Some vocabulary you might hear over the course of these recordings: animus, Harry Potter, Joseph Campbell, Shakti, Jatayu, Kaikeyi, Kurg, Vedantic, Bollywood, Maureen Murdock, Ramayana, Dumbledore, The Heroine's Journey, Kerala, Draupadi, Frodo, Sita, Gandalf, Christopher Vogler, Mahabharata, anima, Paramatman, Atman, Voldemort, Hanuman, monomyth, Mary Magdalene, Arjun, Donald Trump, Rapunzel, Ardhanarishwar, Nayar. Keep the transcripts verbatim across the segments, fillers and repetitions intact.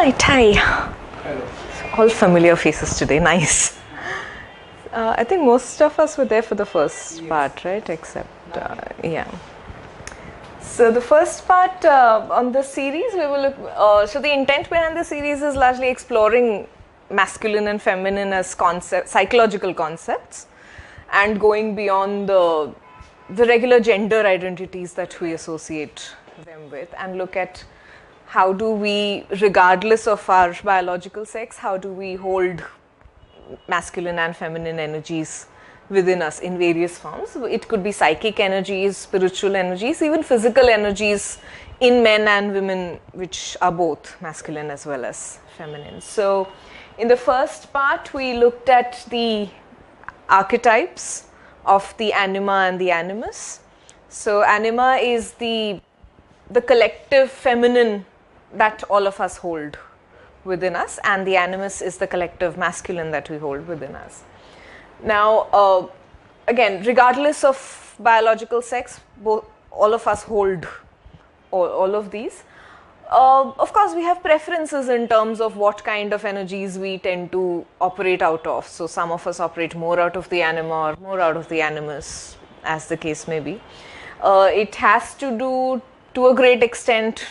Right, hi. Hello. All familiar faces today, nice. Uh, I think most of us were there for the first yes. part, right? Except, uh, yeah. So the first part uh, on the series, we will look, uh, so the intent behind the series is largely exploring masculine and feminine as concept, psychological concepts, and going beyond the, the regular gender identities that we associate them with, and look at how do we, regardless of our biological sex, how do we hold masculine and feminine energies within us in various forms. It could be psychic energies, spiritual energies, even physical energies in men and women, which are both masculine as well as feminine. So in the first part, we looked at the archetypes of the anima and the animus. So anima is the, the collective feminine that all of us hold within us, and the animus is the collective masculine that we hold within us. Now, uh, again, regardless of biological sex, both, all of us hold all, all of these. Uh, of course, we have preferences in terms of what kind of energies we tend to operate out of. So some of us operate more out of the anima or more out of the animus, as the case may be. Uh, it has to do to a great extent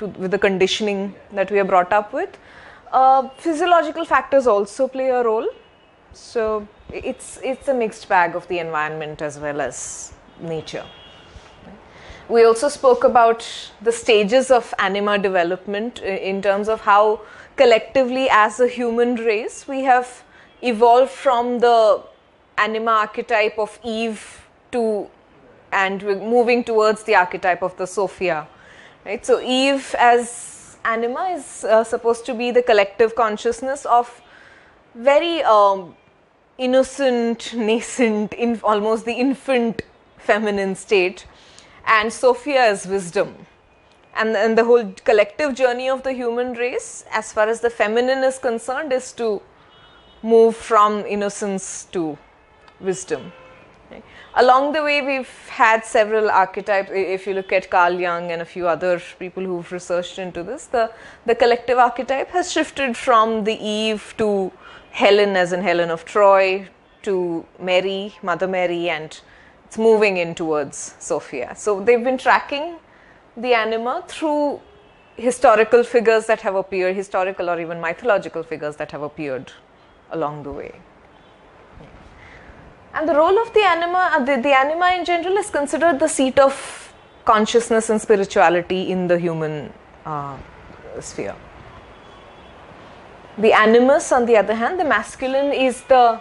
to, with the conditioning that we are brought up with. Uh, physiological factors also play a role. So it's it's a mixed bag of the environment as well as nature. We also spoke about the stages of anima development in terms of how collectively as a human race we have evolved from the anima archetype of Eve to and we're moving towards the archetype of the Sophia. Right? So Eve as anima is uh, supposed to be the collective consciousness of very um, innocent, nascent, in almost the infant feminine state, and Sophia is wisdom. And, and the whole collective journey of the human race, as far as the feminine is concerned, is to move from innocence to wisdom. Right? Along the way, we've had several archetypes. If you look at Carl Jung and a few other people who've researched into this, the, the collective archetype has shifted from the Eve to Helen, as in Helen of Troy, to Mary, Mother Mary, and it's moving in towards Sophia. So they've been tracking the anima through historical figures that have appeared, historical or even mythological figures that have appeared along the way. And the role of the anima, the, the anima in general is considered the seat of consciousness and spirituality in the human uh, sphere. The animus, on the other hand, the masculine is the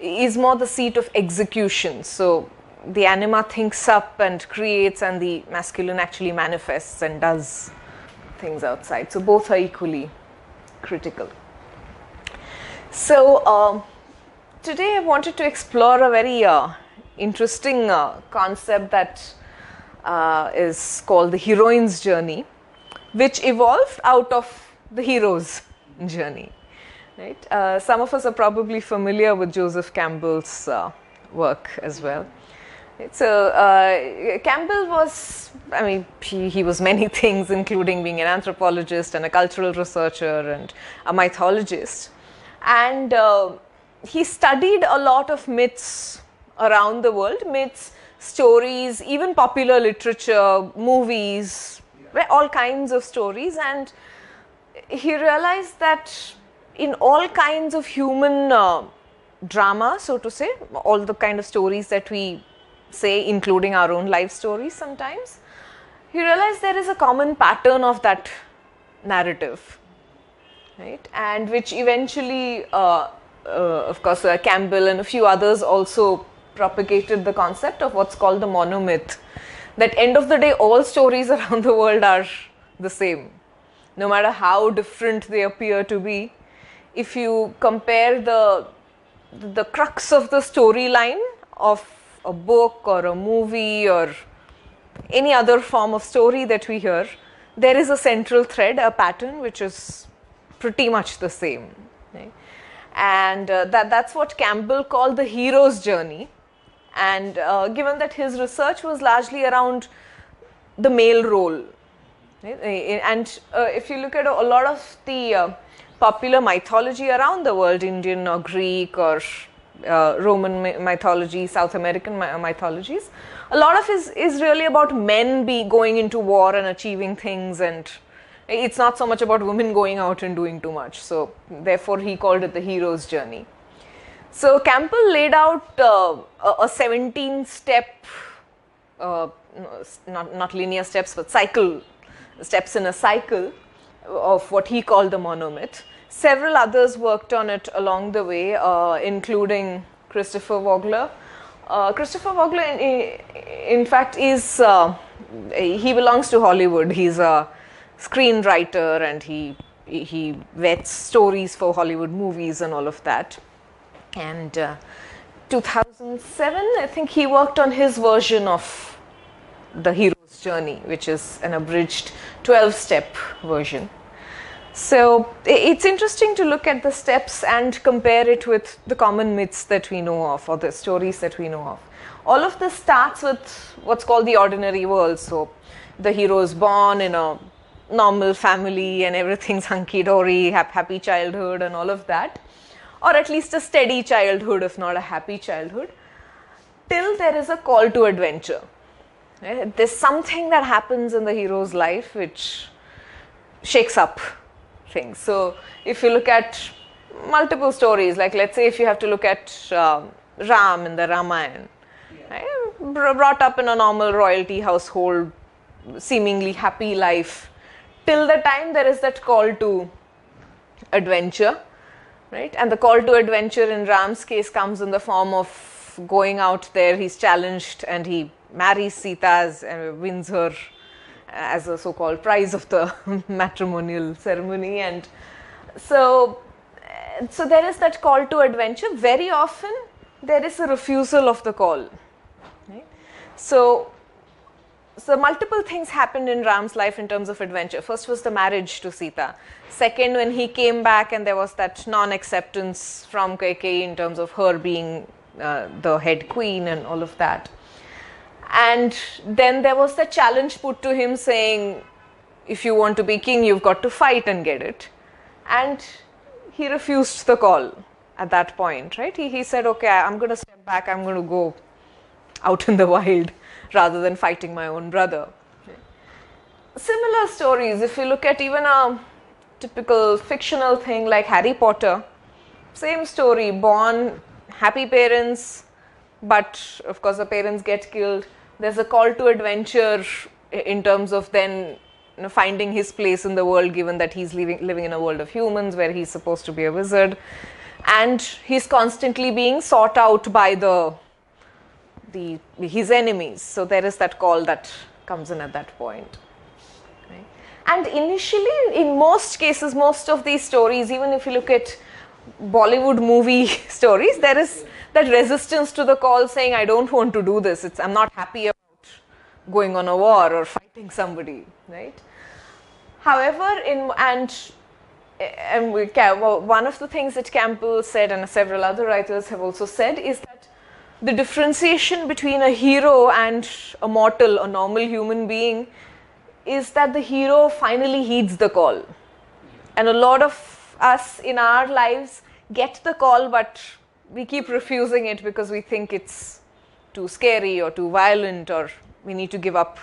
is more the seat of execution. So the anima thinks up and creates, and the masculine actually manifests and does things outside. So both are equally critical. So uh, today I wanted to explore a very uh, interesting uh, concept that uh, is called the heroine's journey, which evolved out of the hero's journey. Right? Uh, some of us are probably familiar with Joseph Campbell's uh, work as well. Right? So uh, Campbell was, I mean, he, he was many things, including being an anthropologist and a cultural researcher and a mythologist. And uh, he studied a lot of myths around the world, myths, stories, even popular literature, movies, all kinds of stories. And he realized that in all kinds of human uh, drama, so to say, all the kind of stories that we say, including our own life stories sometimes, he realized there is a common pattern of that narrative, right? And which eventually, uh, uh, of course, uh, Campbell and a few others also propagated the concept of what's called the monomyth, that end of the day, all stories around the world are the same. No matter how different they appear to be, if you compare the, the crux of the storyline of a book or a movie or any other form of story that we hear, there is a central thread, a pattern which is pretty much the same. Right? And uh, that, that's what Campbell called the hero's journey. And uh, given that his research was largely around the male role, And uh, if you look at a lot of the uh, popular mythology around the world, Indian or Greek or uh, Roman mythology, South American mythologies, a lot of it is, is really about men be going into war and achieving things, and it's not so much about women going out and doing too much. So therefore he called it the hero's journey. So Campbell laid out uh, a seventeen step, uh, not, not linear steps, but cycle, steps in a cycle of what he called the monomyth. Several others worked on it along the way, uh, including Christopher Vogler. Uh, Christopher Vogler, in, in fact, is, uh, he belongs to Hollywood. He's a screenwriter and he, he vets stories for Hollywood movies and all of that. And uh, two thousand seven, I think he worked on his version of the hero's journey, which is an abridged twelve step version. So it's interesting to look at the steps and compare it with the common myths that we know of, or the stories that we know of. All of this starts with what's called the ordinary world. So the hero is born in a normal family and everything's hunky-dory, happy childhood and all of that. Or at least a steady childhood, if not a happy childhood, till there is a call to adventure. Right? There's something that happens in the hero's life which shakes up things. So if you look at multiple stories, like let's say if you have to look at um, Ram in the Ramayana, yeah. Right? Brought up in a normal royalty household, seemingly happy life, till the time there is that call to adventure. Right? And the call to adventure in Ram's case comes in the form of going out there. He's challenged and he marries Sita and wins her as a so-called prize of the matrimonial ceremony. And so, so there is that call to adventure. Very often there is a refusal of the call. Right? So, so multiple things happened in Ram's life in terms of adventure. First was the marriage to Sita. Second, when he came back and there was that non-acceptance from Kaikeyi in terms of her being uh, the head queen and all of that. And then there was the challenge put to him saying, if you want to be king, you've got to fight and get it. And he refused the call at that point, right? He, he said, okay, I'm going to step back, I'm going to go out in the wild, rather than fighting my own brother. Okay. Similar stories, if you look at even a typical fictional thing like Harry Potter, same story, born, happy parents, but of course the parents get killed. There's a call to adventure in terms of then you know, finding his place in the world, given that he's living, living in a world of humans where he's supposed to be a wizard. And he's constantly being sought out by the The, his enemies, so there is that call that comes in at that point. Right? And initially, in most cases, most of these stories, even if you look at Bollywood movie stories, there is that resistance to the call saying, I don't want to do this, it's, I'm not happy about going on a war or fighting somebody, right? However, in and, and we, one of the things that Campbell said and several other writers have also said is that the differentiation between a hero and a mortal, a normal human being, is that the hero finally heeds the call. And a lot of us in our lives get the call, but we keep refusing it because we think it's too scary or too violent or we need to give up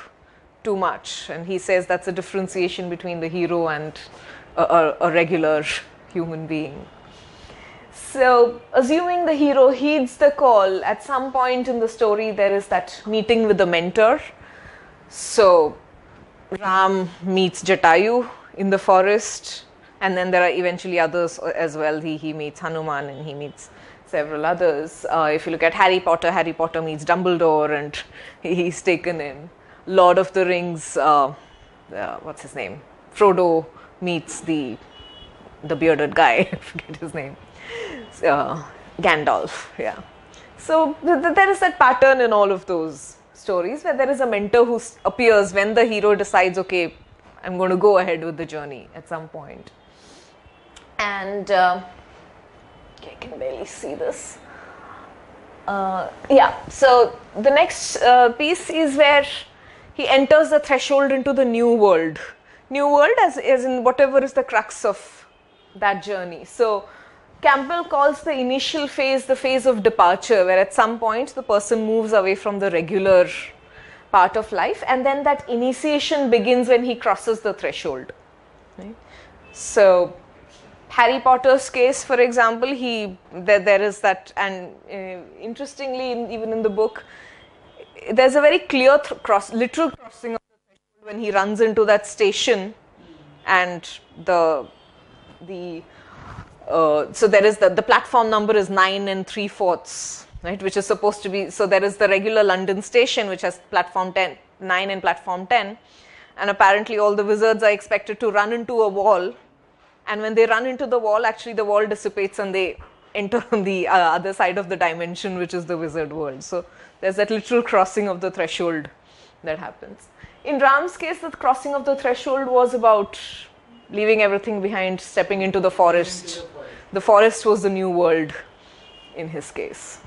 too much. And he says that's a differentiation between the hero and a, a, a regular human being. So, assuming the hero heeds the call, at some point in the story there is that meeting with the mentor. So, Ram meets Jatayu in the forest, and then there are eventually others as well. He, he meets Hanuman and he meets several others. Uh, if you look at Harry Potter, Harry Potter meets Dumbledore and he's taken in. Lord of the Rings, uh, uh, what's his name? Frodo meets the, the bearded guy, I forget his name. Uh, Gandalf, yeah. So th th there is that pattern in all of those stories where there is a mentor who appears when the hero decides, okay, I'm going to go ahead with the journey at some point. And uh, I can barely see this. Uh, yeah, so the next uh, piece is where he enters the threshold into the new world. New World as, as in whatever is the crux of that journey. So Campbell calls the initial phase the phase of departure, where at some point the person moves away from the regular part of life, and then that initiation begins when he crosses the threshold. Right? So Harry Potter's case, for example, he there, there is that, and uh, interestingly, in, even in the book, there's a very clear th cross, literal crossing of the threshold when he runs into that station, and the the uh, so there is the the platform number is nine and three fourths. Right, which is supposed to be, so there is the regular London station which has platform ten, nine and platform ten, and apparently all the wizards are expected to run into a wall, and when they run into the wall, actually the wall dissipates and they enter on the uh, other side of the dimension, which is the wizard world. So there's that literal crossing of the threshold that happens. In Ram's case, the crossing of the threshold was about leaving everything behind, stepping into the forest. Into the forest. The forest was the new world in his case.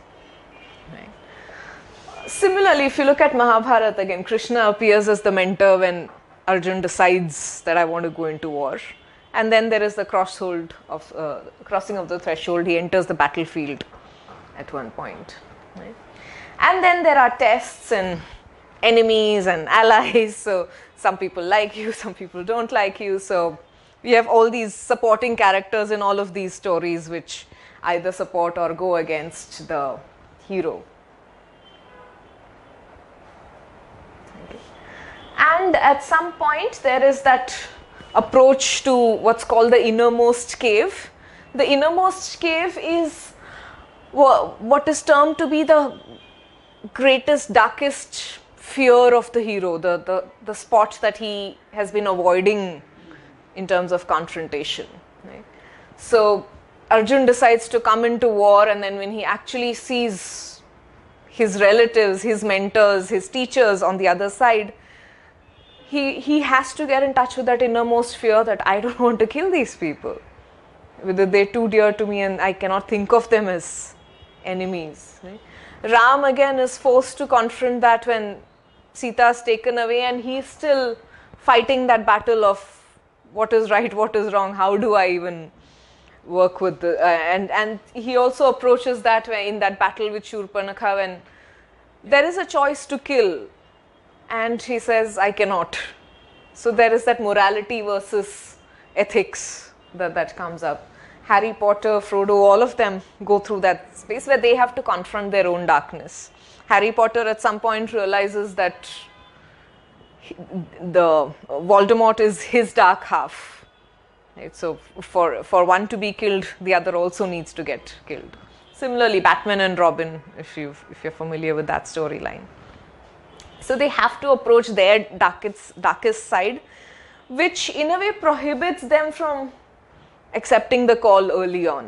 Similarly, if you look at Mahabharata, again, Krishna appears as the mentor when Arjun decides that I want to go into war, and then there is the crosshold of uh, crossing of the threshold. He enters the battlefield at one point, right? And then there are tests and enemies and allies. So some people like you, some people don't like you. So we have all these supporting characters in all of these stories, which either support or go against the hero. And at some point there is that approach to what's called the innermost cave. The innermost cave is what is termed to be the greatest, darkest fear of the hero, the, the, the spot that he has been avoiding in terms of confrontation. Right? So Arjun decides to come into war, and then when he actually sees his relatives, his mentors, his teachers on the other side, He, he has to get in touch with that innermost fear that I don't want to kill these people. Whether they're too dear to me and I cannot think of them as enemies. Right? Ram again is forced to confront that when Sita is taken away, and he's still fighting that battle of what is right, what is wrong, how do I even work with the... Uh, and, and he also approaches that in that battle with Shurpanakha when there is a choice to kill. And he says, I cannot. So there is that morality versus ethics that, that comes up. Harry Potter, Frodo, all of them go through that space where they have to confront their own darkness. Harry Potter at some point realizes that he, the Voldemort is his dark half. Right? So for, for one to be killed, the other also needs to get killed. Similarly, Batman and Robin, if, you've, if you're familiar with that storyline. So they have to approach their darkest, darkest side, which in a way prohibits them from accepting the call early on.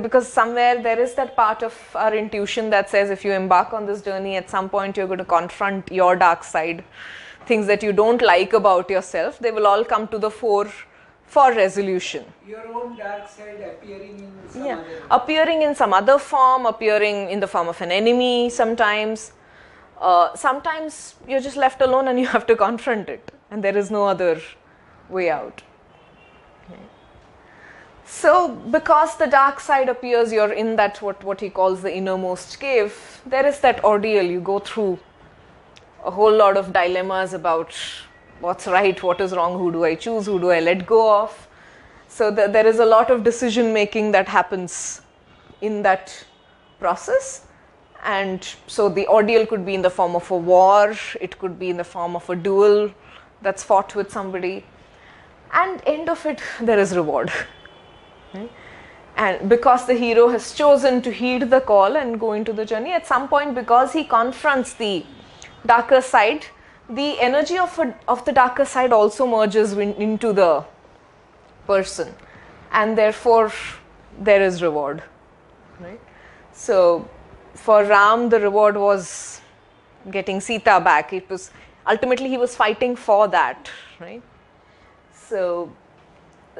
Because somewhere there is that part of our intuition that says if you embark on this journey, at some point you're going to confront your dark side, things that you don't like about yourself, they will all come to the fore for resolution. Your own dark side appearing in some yeah. other form. Appearing in some other form, appearing in the form of an enemy sometimes. Uh, sometimes you're just left alone and you have to confront it, and there is no other way out. Okay. So because the dark side appears, you're in that what, what he calls the innermost cave, there is that ordeal. You go through a whole lot of dilemmas about what's right, what is wrong, who do I choose, who do I let go of. So the, there is a lot of decision making that happens in that process. And so the ordeal could be in the form of a war, it could be in the form of a duel that's fought with somebody, and end of it there is reward. Right? And because the hero has chosen to heed the call and go into the journey, at some point because he confronts the darker side, the energy of, a, of the darker side also merges into the person, and therefore there is reward. Right? So for Ram, the reward was getting Sita back. It was ultimately he was fighting for that, right? So,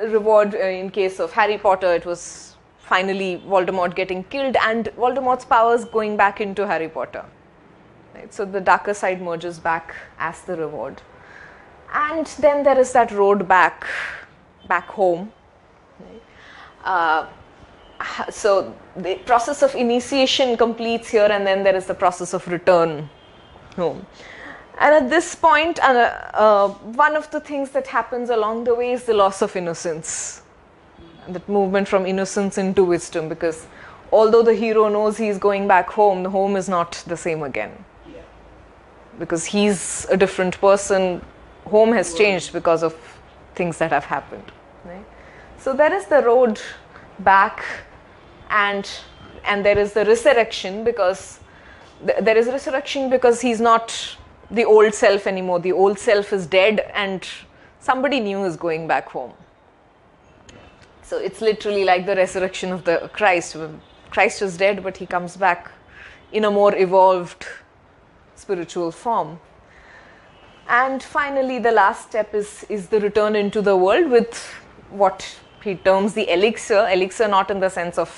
reward uh, in case of Harry Potter, it was finally Voldemort getting killed and Voldemort's powers going back into Harry Potter. Right? So the darker side merges back as the reward. And then there is that road back, back home. Uh, so the process of initiation completes here, and then there is the process of return home. And at this point, uh, uh, one of the things that happens along the way is the loss of innocence, and that movement from innocence into wisdom, because although the hero knows he's going back home, the home is not the same again. Yeah. Because he's a different person, home has changed because of things that have happened. Right? So there is the road back, and and there is the resurrection, because th there is resurrection because he's not the old self anymore. The old self is dead, and somebody new is going back home. So it's literally like the resurrection of the Christ. Christ is dead, but he comes back in a more evolved spiritual form. And finally, the last step is is the return into the world with what he terms the elixir. Elixir not in the sense of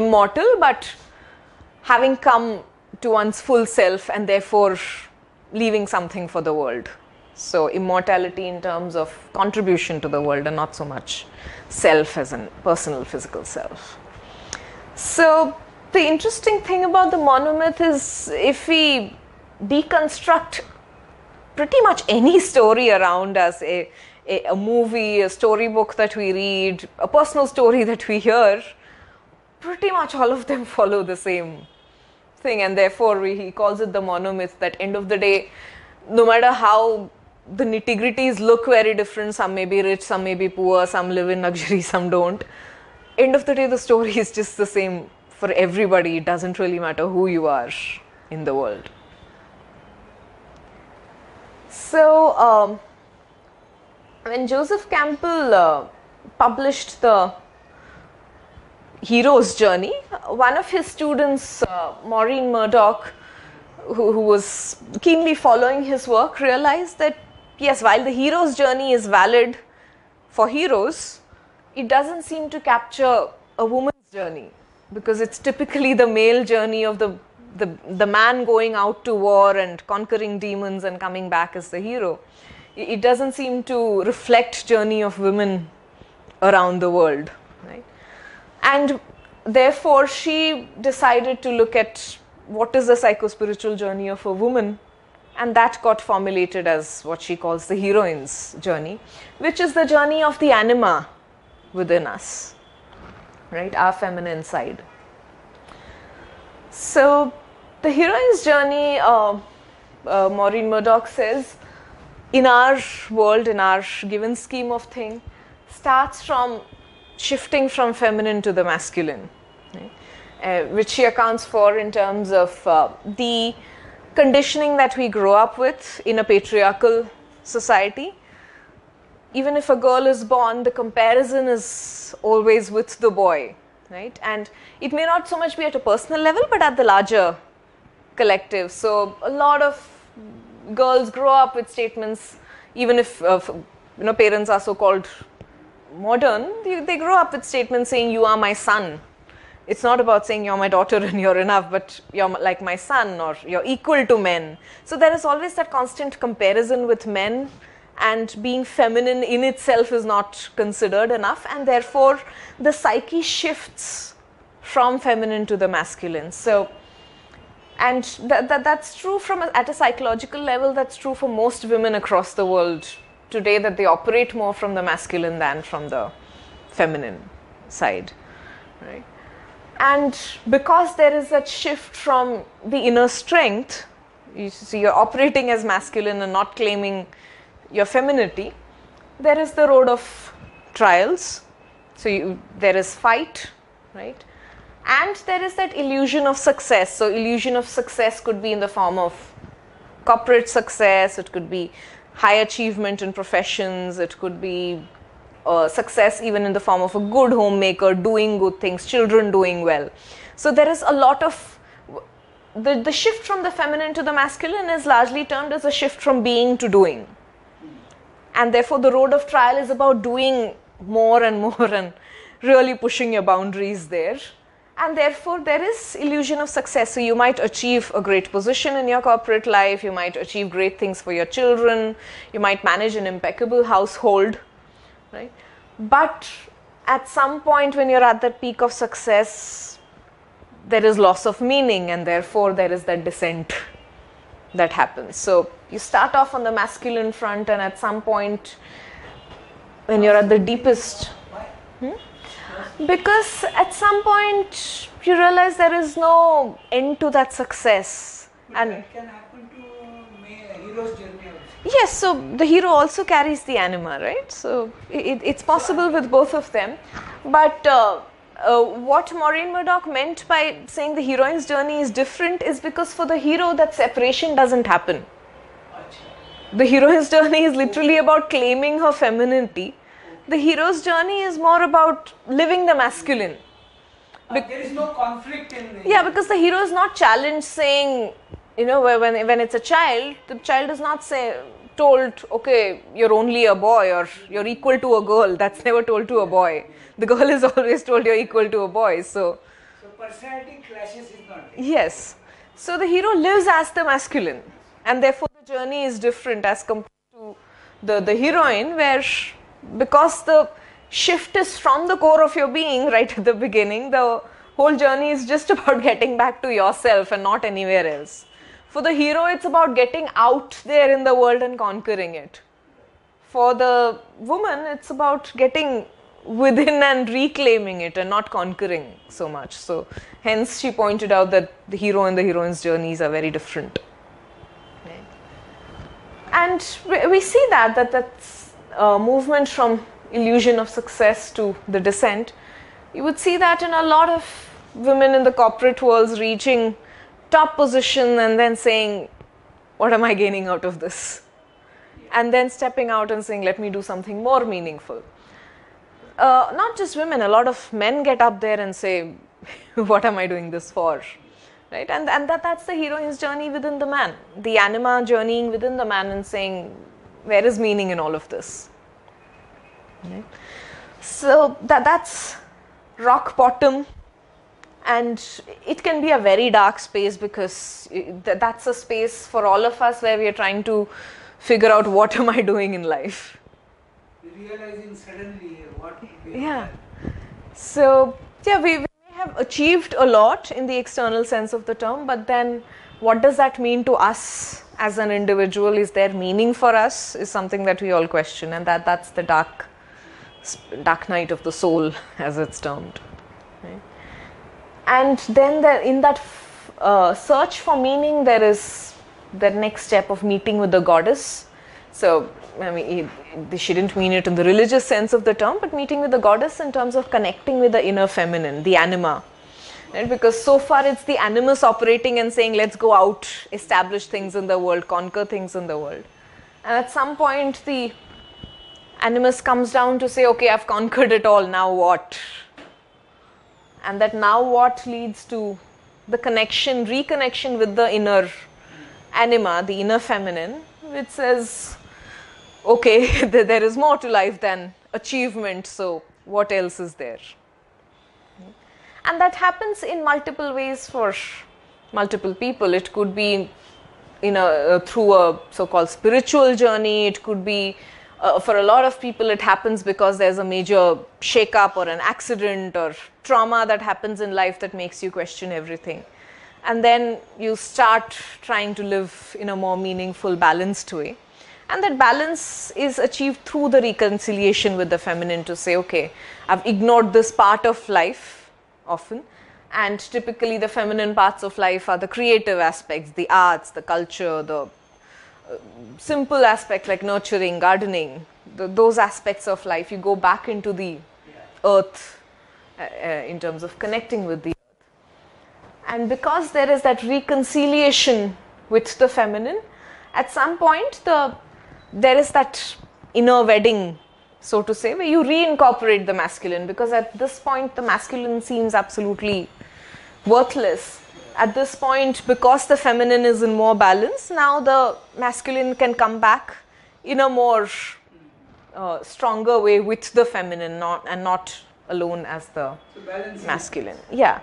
immortal, but having come to one's full self and therefore leaving something for the world. So immortality in terms of contribution to the world, and not so much self as a personal physical self. So the interesting thing about the monomyth is, if we deconstruct pretty much any story around us, a, a, a movie, a storybook that we read, a personal story that we hear, pretty much all of them follow the same thing, and therefore we, he calls it the monomyth, that end of the day, no matter how the nitty-gritties look very different, some may be rich, some may be poor, some live in luxury, some don't, end of the day the story is just the same for everybody. It doesn't really matter who you are in the world. So um, when Joseph Campbell uh, published The Hero's Journey, one of his students, uh, Maureen Murdock, who, who was keenly following his work, realized that yes, while the hero's journey is valid for heroes, it doesn't seem to capture a woman's journey, because it's typically the male journey of the, the, the man going out to war and conquering demons and coming back as the hero. It doesn't seem to reflect journey of women around the world. Right? And therefore, she decided to look at what is the psychospiritual journey of a woman, and that got formulated as what she calls the heroine's journey, which is the journey of the anima within us, right, our feminine side. So the heroine's journey, uh, uh, Maureen Murdock says, in our world, in our given scheme of things, starts from shifting from feminine to the masculine. Right? Uh, which she accounts for in terms of uh, the conditioning that we grow up with in a patriarchal society. Even if a girl is born, the comparison is always with the boy, right? And it may not so much be at a personal level, but at the larger collective. So a lot of girls grow up with statements, even if uh, you know, parents are so-called modern, they, they grow up with statements saying, "You are my son." It's not about saying you're my daughter and you're enough, but you're like my son, or you're equal to men. So there is always that constant comparison with men, and being feminine in itself is not considered enough, and therefore the psyche shifts from feminine to the masculine. So, and th th that's true from a, at a psychological level. That's true for most women across the world today, that they operate more from the masculine than from the feminine side, right? And because there is that shift from the inner strength, you see, you're operating as masculine and not claiming your femininity, there is the road of trials. So you, there is fight, right? And there is that illusion of success. So illusion of success could be in the form of corporate success, it could be high achievement in professions, it could be Uh, success even in the form of a good homemaker, doing good things, children doing well. So there is a lot of, the, the shift from the feminine to the masculine is largely termed as a shift from being to doing. And therefore the road of trial is about doing more and more and really pushing your boundaries there. And therefore, there is illusion of success. So you might achieve a great position in your corporate life, you might achieve great things for your children, you might manage an impeccable household, right? But at some point when you're at that peak of success, there is loss of meaning, and therefore there is that descent that happens. So you start off on the masculine front, and at some point when you're at the deepest, hmm? Because at some point you realize there is no end to that success. But and that can happen to a hero's journey also. Yes, so the hero also carries the anima, right? So it, it's possible with both of them. But uh, uh, what Maureen Murdock meant by saying the heroine's journey is different is because for the hero that separation doesn't happen. The heroine's journey is literally about claiming her femininity. The hero's journey is more about living the masculine. Be uh, there is no conflict in it. Yeah, because the hero is not challenged saying, you know, when, when it's a child, the child is not say, told, okay, you're only a boy or you're equal to a girl. That's never told to a boy. The girl is always told you're equal to a boy. So, so personality clashes is not there. Yes. So the hero lives as the masculine, and therefore the journey is different as compared to the, the heroine, where... because the shift is from the core of your being right at the beginning, the whole journey is just about getting back to yourself and not anywhere else. For the hero, it's about getting out there in the world and conquering it. For the woman, it's about getting within and reclaiming it and not conquering so much. So, hence she pointed out that the hero and the heroine's journeys are very different. And we see that, that that's Uh, movement from illusion of success to the descent. You would see that in a lot of women in the corporate worlds reaching top position and then saying, what am I gaining out of this? And then stepping out and saying, let me do something more meaningful. Uh, not just women, a lot of men get up there and say, what am I doing this for? Right? And, and that, that's the heroine's journey within the man, the anima journeying within the man and saying, where is meaning in all of this? Right. So that, that's rock bottom, and it can be a very dark space because th that's a space for all of us where we are trying to figure out what am I doing in life. Realizing suddenly what we yeah. Are. So yeah, we, we may have achieved a lot in the external sense of the term, but then what does that mean to us as an individual? Is there meaning for us? Is something that we all question, and that, that's the dark, dark night of the soul, as it's termed. Right? And then there, in that uh, search for meaning, there is the next step of meeting with the goddess. So, I mean, she didn't mean it in the religious sense of the term, but meeting with the goddess in terms of connecting with the inner feminine, the anima. Right? Because so far it's the animus operating and saying, let's go out, establish things in the world, conquer things in the world. And at some point the animus comes down to say, okay, I've conquered it all, now what? And that now what leads to the connection, reconnection with the inner anima, the inner feminine, which says, okay, there is more to life than achievement, so what else is there? And that happens in multiple ways for multiple people. It could be in a, uh, through a so-called spiritual journey. It could be, uh, for a lot of people, it happens because there's a major shake-up or an accident or trauma that happens in life that makes you question everything. And then you start trying to live in a more meaningful, balanced way. And that balance is achieved through the reconciliation with the feminine to say, okay, I've ignored this part of life. Often, and typically the feminine parts of life are the creative aspects, the arts, the culture, the uh, simple aspects like nurturing, gardening, the, those aspects of life. You go back into the earth uh, uh, in terms of connecting with the earth. And because there is that reconciliation with the feminine, at some point the there is that inner wedding, so to say, where you reincorporate the masculine, because at this point the masculine seems absolutely worthless. At this point, because the feminine is in more balance, now the masculine can come back in a more uh, stronger way with the feminine, not, and not alone as the masculine. Yeah.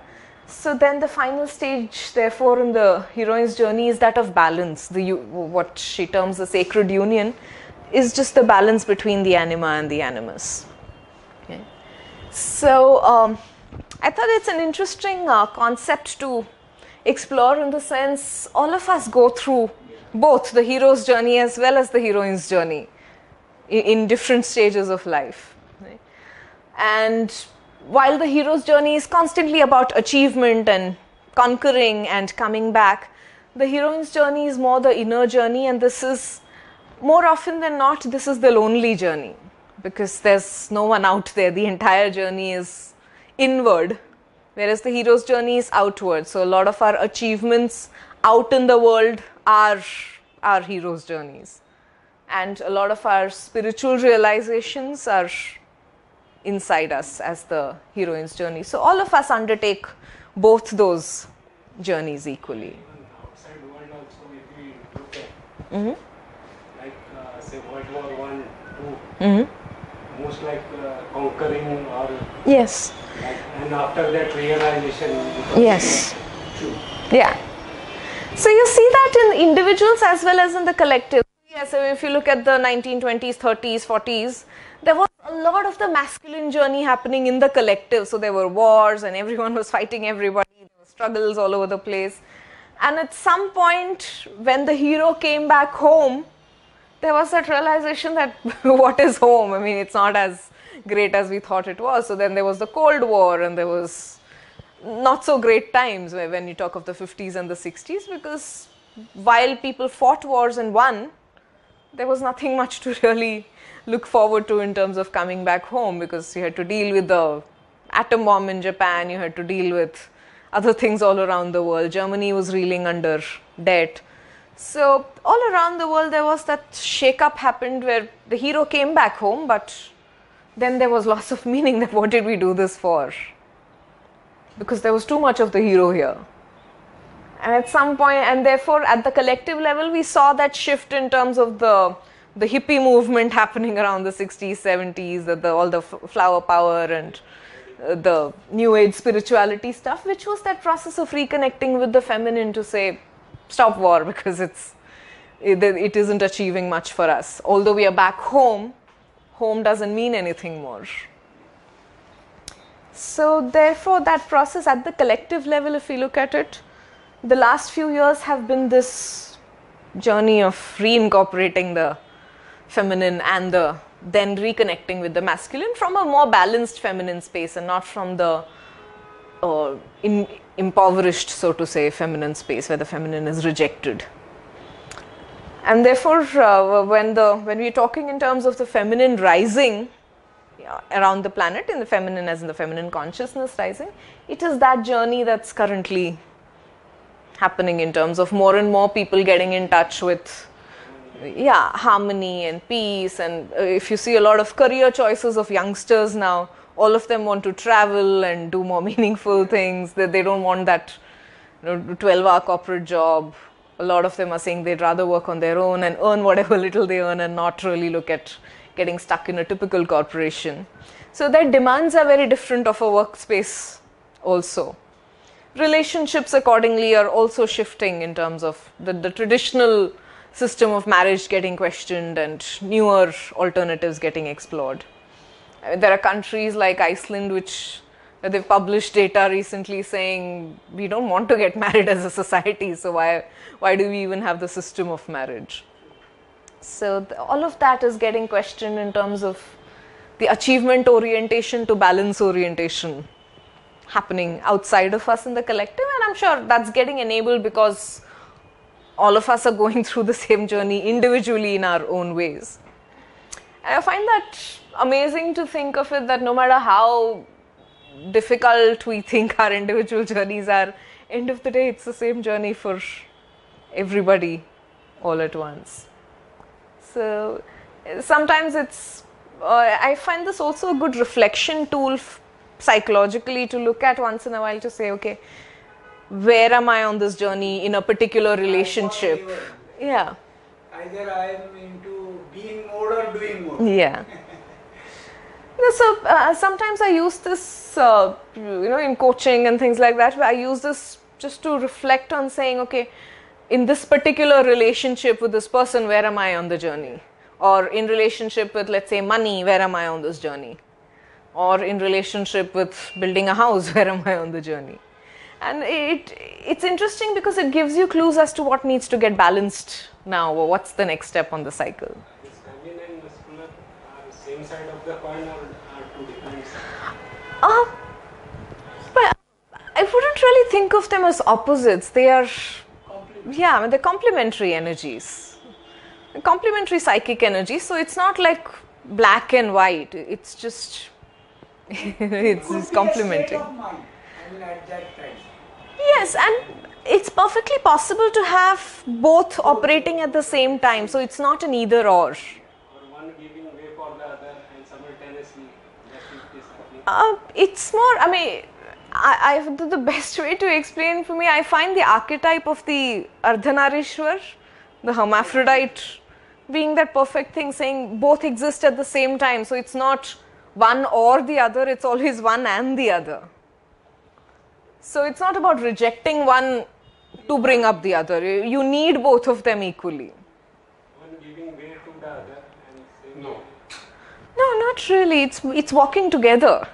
So then the final stage, therefore, in the heroine's journey is that of balance. The what she terms the sacred union is just the balance between the anima and the animus. Okay. So um, I thought it's an interesting uh, concept to explore, in the sense all of us go through both the hero's journey as well as the heroine's journey in, in different stages of life. Right? And while the hero's journey is constantly about achievement and conquering and coming back, the heroine's journey is more the inner journey, and this is more often than not, this is the lonely journey, because there's no one out there. The entire journey is inward, whereas the hero's journey is outward. So a lot of our achievements out in the world are our hero's journeys, and a lot of our spiritual realizations are inside us as the heroine's journey. So all of us undertake both those journeys equally. Even outside world also, if we look at, mm-hmm. like uh, say World War One, Two, mm-hmm. most like uh, conquering or yes, like, and after that realization. Yes. True. Yeah. So you see that in individuals as well as in the collective. Yeah, so if you look at the nineteen twenties, thirties, forties, there was a lot of the masculine journey happening in the collective. So there were wars and everyone was fighting everybody, there were struggles all over the place. And at some point when the hero came back home, there was that realization that what is home? I mean, it's not as great as we thought it was. So then there was the Cold War, and there was not so great times when you talk of the fifties and the sixties, because while people fought wars and won, there was nothing much to really look forward to in terms of coming back home, because you had to deal with the atom bomb in Japan, you had to deal with other things all around the world. Germany was reeling under debt. So all around the world there was that shake-up happened, where the hero came back home, but then there was loss of meaning, that what did we do this for? Because there was too much of the hero here. And at some point, and therefore at the collective level, we saw that shift in terms of the the hippie movement happening around the sixties, seventies, the, the, all the flower power and uh, the new age spirituality stuff, which was that process of reconnecting with the feminine to say, stop war, because it's it, it isn't achieving much for us. Although we are back home, home doesn't mean anything more. So therefore that process at the collective level, if we look at it, the last few years have been this journey of reincorporating the feminine and the then reconnecting with the masculine from a more balanced feminine space, and not from the uh, in, impoverished, so to say, feminine space where the feminine is rejected. And therefore, uh, when the when we're talking in terms of the feminine rising yeah, around the planet, in the feminine as in the feminine consciousness rising, it is that journey that's currently happening, in terms of more and more people getting in touch with yeah, harmony and peace. And uh, if you see a lot of career choices of youngsters now, all of them want to travel and do more meaningful things. They, they don't want that twelve-hour corporate job. A lot of them are saying they'd rather work on their own and earn whatever little they earn, and not really look at getting stuck in a typical corporation. So their demands are very different of a workspace also. Relationships accordingly are also shifting, in terms of the, the traditional system of marriage getting questioned and newer alternatives getting explored. I mean, there are countries like Iceland which they've published data recently saying we don't want to get married as a society, so why why do we even have the system of marriage? So the, all of that is getting questioned in terms of the achievement orientation to balance orientation happening outside of us in the collective, and I'm sure that's getting enabled because all of us are going through the same journey individually in our own ways. And I find that amazing to think of it, that no matter how difficult we think our individual journeys are, end of the day it's the same journey for everybody all at once. So sometimes it's, uh, I find this also a good reflection tool psychologically to look at once in a while, to say, okay, where am I on this journey in a particular relationship? Yeah. Either I am into being more or doing more. Yeah. You know, so uh, sometimes I use this, uh, you know, in coaching and things like that, where I use this just to reflect on saying, okay, in this particular relationship with this person, where am I on the journey? Or in relationship with, let's say, money, where am I on this journey? Or in relationship with building a house, where am I on the journey? And it it's interesting because it gives you clues as to what needs to get balanced now, or what's the next step on the cycle. Is feminine and masculine uh, same side of the coin, or are two different sides? Uh, but I wouldn't really think of them as opposites. They are, yeah, I mean, they're complementary energies, they're complementary psychic energies. So it's not like black and white. It's just it's, it's complementing. I mean, at that time. Yes, and it's perfectly possible to have both operating at the same time, so it's not an either or. Or one giving way for the other, and simultaneously, uh, it's more, I mean, I, I, the best way to explain for me, I find the archetype of the Ardhanarishwar, the hermaphrodite, being that perfect thing, saying both exist at the same time, so it's not one or the other, it's always one and the other. So it's not about rejecting one to bring up the other. You need both of them equally. One giving way to the other and saying no. No, not really. It's it's walking together.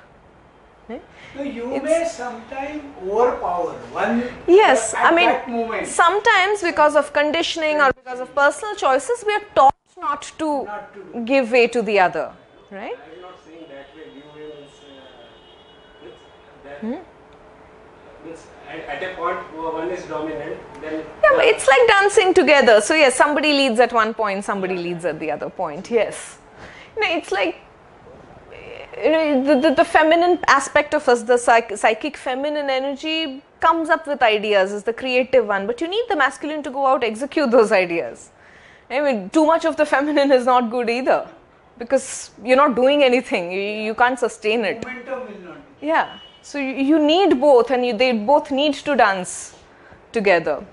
So you it's, may sometimes overpower one. Yes, at I mean that moment. Sometimes because of conditioning or because of personal choices, we are taught not to, not to give way to the other, right? I am not saying that way. You will say that. Hmm? At a point one is dominant, then yeah, but it's like dancing together. So yes, somebody leads at one point, somebody leads at the other point. Yes, you know, it's like you know, the, the, the feminine aspect of us, the psych, psychic feminine energy comes up with ideas, is the creative one, but you need the masculine to go out execute those ideas. I mean, too much of the feminine is not good either, because you're not doing anything, you, you can't sustain it. Momentum will not. Yeah. So you need both, and you, they both need to dance together.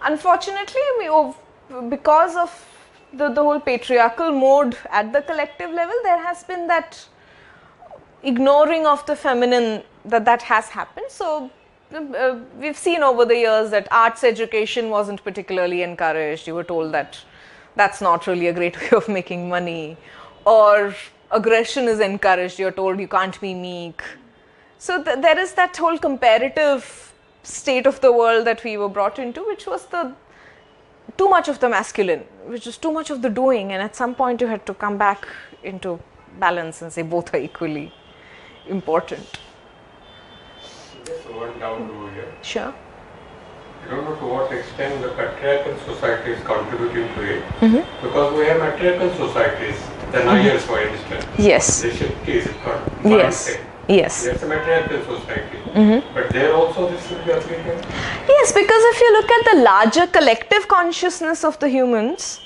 Unfortunately, we, oh, because of the, the whole patriarchal mode at the collective level, there has been that ignoring of the feminine that, that has happened. So uh, we've seen over the years that arts education wasn't particularly encouraged. You were told that that's not really a great way of making money, or aggression is encouraged. You're told you can't be meek. So th there is that whole comparative state of the world that we were brought into, which was the too much of the masculine, which was too much of the doing, and at some point you had to come back into balance and say both are equally important. Just one down over here. Sure. I don't know to what extent the patriarchal society is contributing to it, mm-hmm. because we have matriarchal societies, the Nayars mm-hmm. for instance. Yes. The Shakti is called. Yes. Yes. That's a matriarchal society. Mm-hmm. But there also this should be applicable? Yes, because if you look at the larger collective consciousness of the humans,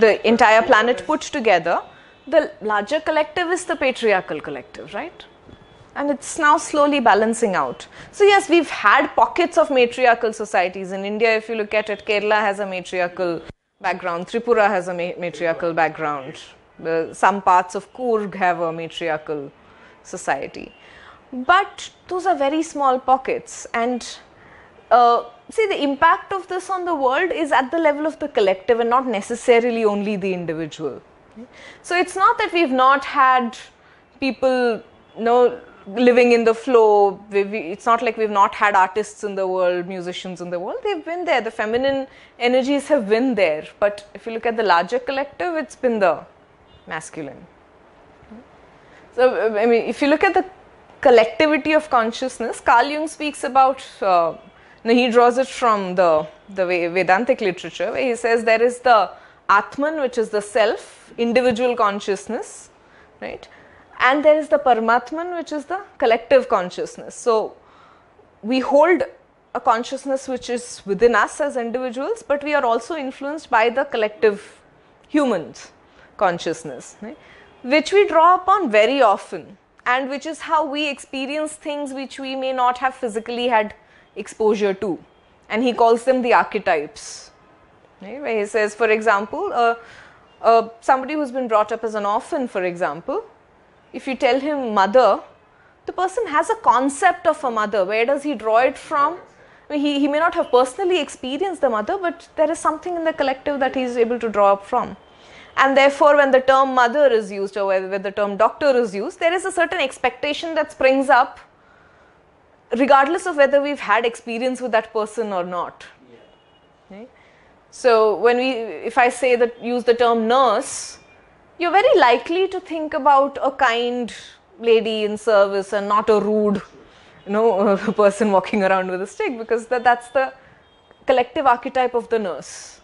the entire planet put together, the larger collective is the patriarchal collective, right? And it's now slowly balancing out. So yes, we've had pockets of matriarchal societies. In India, if you look at it, Kerala has a matriarchal background, Tripura has a ma matriarchal background, the, some parts of Kurg have a matriarchal society, but those are very small pockets, and uh, see, the impact of this on the world is at the level of the collective and not necessarily only the individual. So it's not that we've not had people, you know, living in the flow. It's not like we've not had artists in the world, musicians in the world. They've been there, the feminine energies have been there, but if you look at the larger collective, it's been the masculine. So, I mean, if you look at the collectivity of consciousness, Carl Jung speaks about, uh, you know, he draws it from the, the Vedantic literature, where he says there is the Atman, which is the self, individual consciousness, right? And there is the Paramatman, which is the collective consciousness. So, we hold a consciousness which is within us as individuals, but we are also influenced by the collective humans consciousness, right? Which we draw upon very often, and which is how we experience things which we may not have physically had exposure to. And he calls them the archetypes, right? Where he says, for example, uh, uh, somebody who's been brought up as an orphan, for example, if you tell him mother, the person has a concept of a mother. Where does he draw it from? I mean, he, he may not have personally experienced the mother, but there is something in the collective that he is able to draw up from. And therefore, when the term mother is used or where the term doctor is used, there is a certain expectation that springs up regardless of whether we've had experience with that person or not. Yeah. Okay? So, when we, if I say that use the term nurse, you're very likely to think about a kind lady in service and not a rude, you know, person walking around with a stick, because that, that's the collective archetype of the nurse.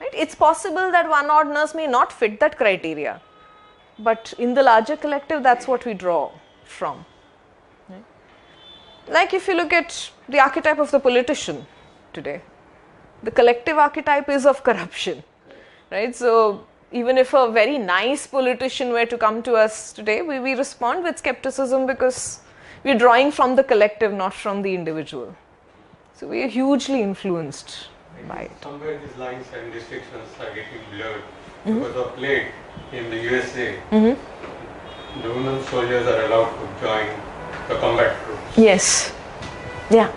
Right? It's possible that one odd nurse may not fit that criteria, but in the larger collective, that's what we draw from. Right? Like if you look at the archetype of the politician today, the collective archetype is of corruption. Right? So, even if a very nice politician were to come to us today, we, we respond with skepticism because we're drawing from the collective, not from the individual. So we are hugely influenced I by it. Somewhere these lines and distinctions are getting blurred mm-hmm. because of plague in the U S A. Mm-hmm. The women soldiers are allowed to join the combat troops. Yes. Yeah.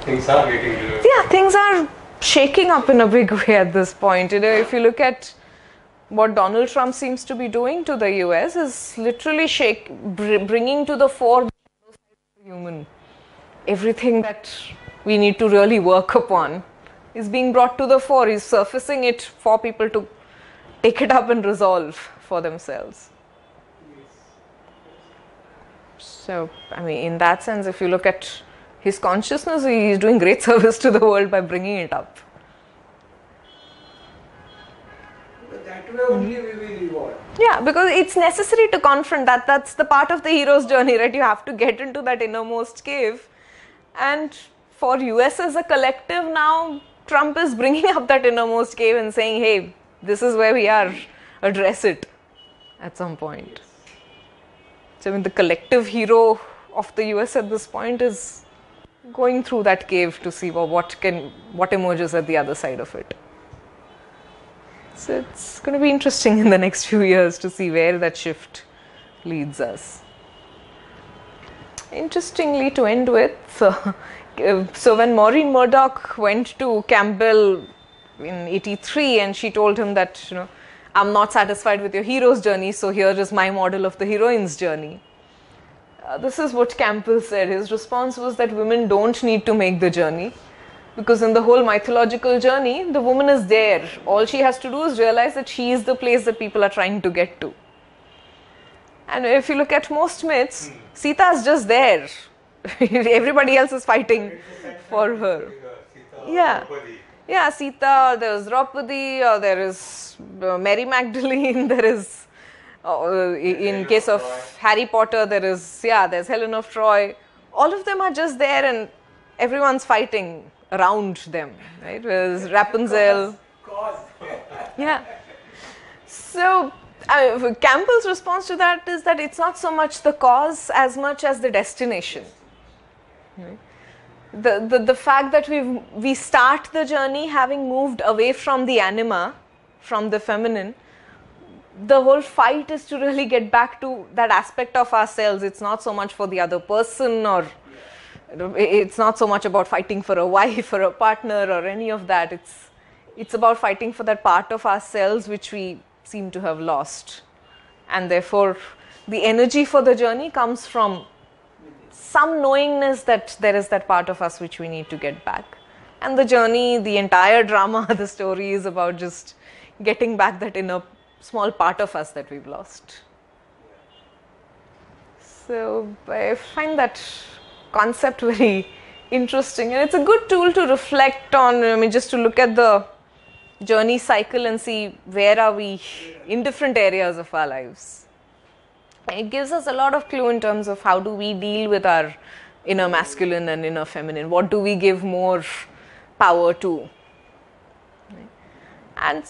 Things are getting blurred. Yeah, things are shaking up in a big way at this point. You know, if you look at what Donald Trump seems to be doing to the U S is literally shake, br bringing to the fore human. Everything that we need to really work upon is being brought to the fore. He's surfacing it for people to take it up and resolve for themselves. So, I mean, in that sense, if you look at his consciousness, he is doing great service to the world by bringing it up. That way only we will evolve. Yeah, because it's necessary to confront that. That's the part of the hero's journey, right? You have to get into that innermost cave. And for U S as a collective now, Trump is bringing up that innermost cave and saying, hey, this is where we are. Address it at some point. So, I mean, the collective hero of the U S at this point is going through that cave to see well, what can what emerges at the other side of it. So it's going to be interesting in the next few years to see where that shift leads us. Interestingly, to end with, uh, so when Maureen Murdock went to Campbell in eighty-three and she told him that, you know, I'm not satisfied with your hero's journey, so here is my model of the heroine's journey. Uh, this is what Campbell said. His response was that women don't need to make the journey, because in the whole mythological journey, the woman is there. All she has to do is realize that she is the place that people are trying to get to. And if you look at most myths, mm. Sita is just there. Everybody else is fighting for her. Yeah, yeah, Sita, or there is Draupadi, or there is Mary Magdalene, there is, uh, in case of Harry Potter, there is, yeah, there is Helen of Troy. All of them are just there and everyone's fighting around them, right? Whereas Rapunzel, yeah. So uh, Campbell's response to that is that it's not so much the cause as much as the destination. Right? The, the the fact that we we start the journey having moved away from the anima, from the feminine, the whole fight is to really get back to that aspect of ourselves. It's not so much for the other person or. It's not so much about fighting for a wife or a partner or any of that. It's, it's about fighting for that part of ourselves which we seem to have lost. And therefore, the energy for the journey comes from some knowingness that there is that part of us which we need to get back. And the journey, the entire drama, the story is about just getting back that inner small part of us that we've lost. So, I find that concept very interesting, and it's a good tool to reflect on. I mean, just to look at the journey cycle and see where are we in different areas of our lives. It gives us a lot of clue in terms of how do we deal with our inner masculine and inner feminine, what do we give more power to. And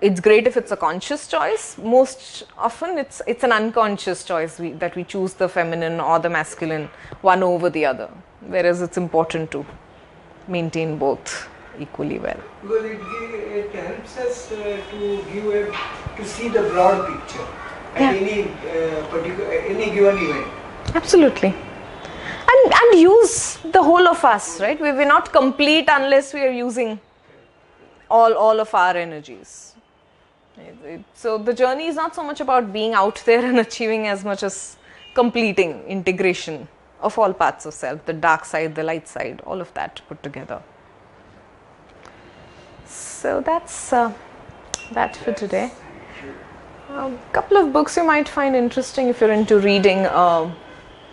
it's great if it's a conscious choice. Most often it's it's an unconscious choice we, that we choose the feminine or the masculine one over the other, whereas it's important to maintain both equally well. Because it, it helps us uh, to give a, to see the broad picture. at yeah. any uh, particular any given event. Absolutely. And and use the whole of us, right? We we're not complete unless we are using all all of our energies. So the journey is not so much about being out there and achieving as much as completing integration of all parts of self, the dark side, the light side, all of that put together. So that's uh, that for today. A um, couple of books you might find interesting if you're into reading. Uh,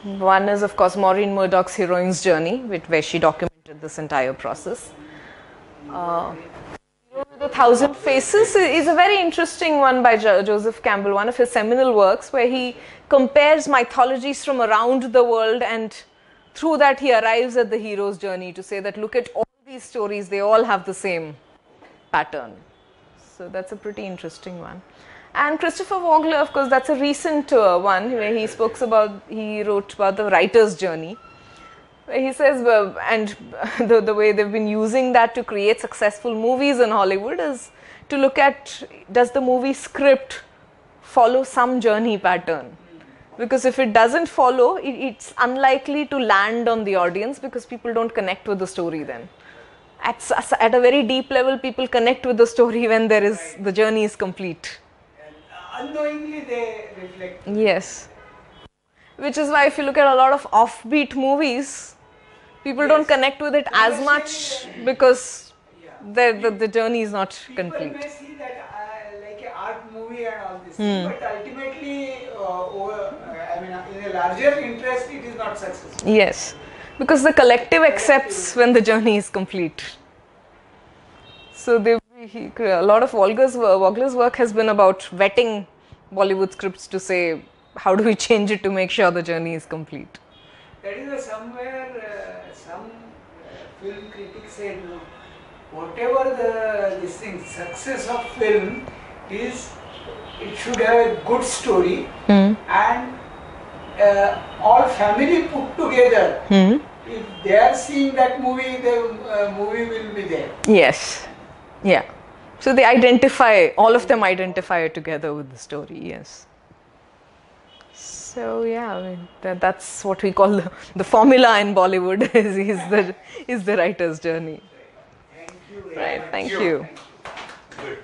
one is, of course, Maureen Murdock's Heroine's Journey, which, where she documented this entire process. Uh, The Thousand Faces is a very interesting one by jo Joseph Campbell, one of his seminal works, where he compares mythologies from around the world, and through that he arrives at the hero's journey to say that look at all these stories, they all have the same pattern. So that's a pretty interesting one. And Christopher Vogler, of course, that's a recent uh, one where he spoke about, he wrote about the writer's journey. He says, well, and the, the way they've been using that to create successful movies in Hollywood is to look at, does the movie script follow some journey pattern? Because if it doesn't follow, it, it's unlikely to land on the audience, because people don't connect with the story then. At, at a very deep level, people connect with the story when there is, right. the journey is complete. And unknowingly they reflect. Yes. Which is why if you look at a lot of offbeat movies, people yes. don't connect with it they as much because yeah. the, the, the journey is not people complete. People may see that uh, like an art movie and all this, hmm. but ultimately, uh, over, uh, I mean, uh, in a larger interest, it is not successful. Yes, because the collective accepts when the journey is complete. So they, he, a lot of Vogler's, Vogler's work has been about vetting Bollywood scripts to say, how do we change it to make sure the journey is complete? That is a somewhere uh, some uh, film critic said, whatever the this thing, success of film is, it should have a good story, mm. and uh, all family put together. Mm. If they are seeing that movie, the uh, movie will be there. Yes, yeah. So they identify, all of them identify together with the story. Yes. So yeah, I mean, that, that's what we call the, the formula in Bollywood is, is, the, is the writer's journey. Thank you. Right, thank you. Thank you. Good.